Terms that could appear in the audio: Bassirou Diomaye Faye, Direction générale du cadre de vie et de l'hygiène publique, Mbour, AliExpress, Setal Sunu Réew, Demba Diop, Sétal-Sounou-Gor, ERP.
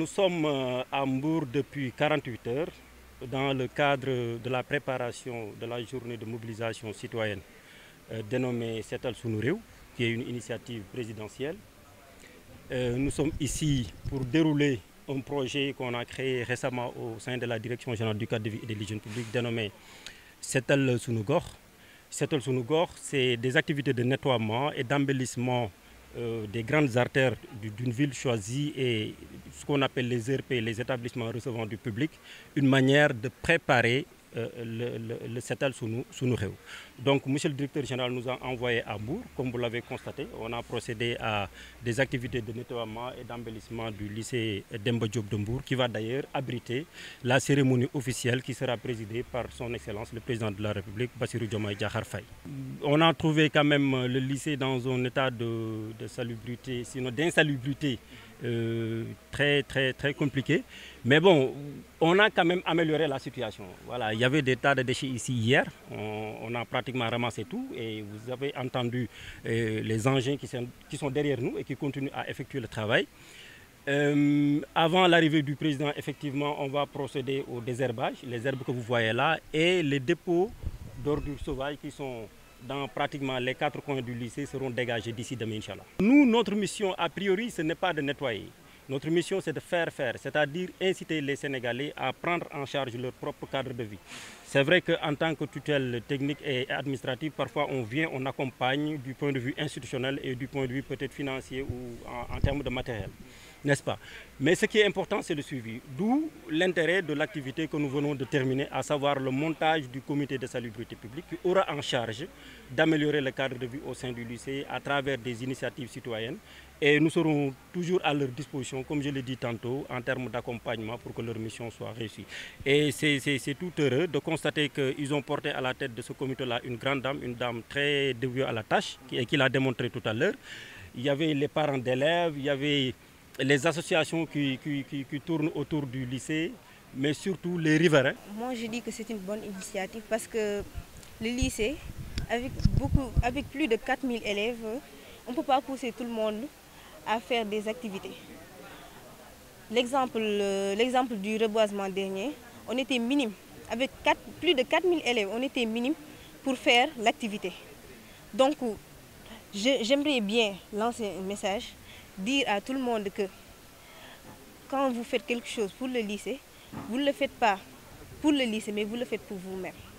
Nous sommes à Mbour depuis 48 heures dans le cadre de la préparation de la journée de mobilisation citoyenne dénommée Setal Sunu Réew, qui est une initiative présidentielle. Nous sommes ici pour dérouler un projet qu'on a créé récemment au sein de la Direction générale du cadre de vie et de l'hygiène publique dénommé Sétal-Sounou-Gor. Sétal-Sounou-Gor, c'est des activités de nettoiement et d'embellissement des grandes artères d'une ville choisie et ce qu'on appelle les ERP, les établissements recevant du public, une manière de préparer le Setal Sunu Réew. Donc, monsieur le directeur général nous a envoyé à Mbour, comme vous l'avez constaté. On a procédé à des activités de nettoiement et d'embellissement du lycée Demba Diop de Mbour, qui va d'ailleurs abriter la cérémonie officielle qui sera présidée par son Excellence, le président de la République, Bassirou Diomaye Faye. On a trouvé quand même le lycée dans un état de salubrité, sinon d'insalubrité, très compliqué, mais bon, on a quand même amélioré la situation. Voilà, il y avait des tas de déchets ici hier, on a pratiquement ramassé tout et vous avez entendu les engins qui sont derrière nous et qui continuent à effectuer le travail. Avant l'arrivée du président, effectivement, on va procéder au désherbage, les herbes que vous voyez là et les dépôts d'ordures sauvages qui sont dans pratiquement les 4 coins du lycée seront dégagés d'ici demain, Inch'Allah. Nous, notre mission, a priori, ce n'est pas de nettoyer. Notre mission, c'est de faire, c'est-à-dire inciter les Sénégalais à prendre en charge leur propre cadre de vie. C'est vrai qu'en tant que tutelle technique et administrative, parfois on vient, on accompagne du point de vue institutionnel et du point de vue peut-être financier ou en termes de matériel, n'est-ce pas? Mais ce qui est important, c'est le suivi. D'où l'intérêt de l'activité que nous venons de terminer, à savoir le montage du comité de salubrité publique qui aura en charge d'améliorer le cadre de vie au sein du lycée à travers des initiatives citoyennes. Et nous serons toujours à leur disposition, comme je l'ai dit tantôt, en termes d'accompagnement pour que leur mission soit réussie. Et c'est tout heureux de constater qu'ils ont porté à la tête de ce comité-là une grande dame, très dévouée à la tâche, et qui l'a démontré tout à l'heure. Il y avait les parents d'élèves, il y avait les associations qui tournent autour du lycée, mais surtout les riverains. Moi, je dis que c'est une bonne initiative parce que le lycée, avec plus de 4000 élèves, on ne peut pas pousser tout le monde à faire des activités. L'exemple du reboisement dernier, on était minime. Avec plus de 4000 élèves, on était minime pour faire l'activité. Donc, j'aimerais bien lancer un message, dire à tout le monde que quand vous faites quelque chose pour le lycée, vous ne le faites pas pour le lycée, mais vous le faites pour vous-même.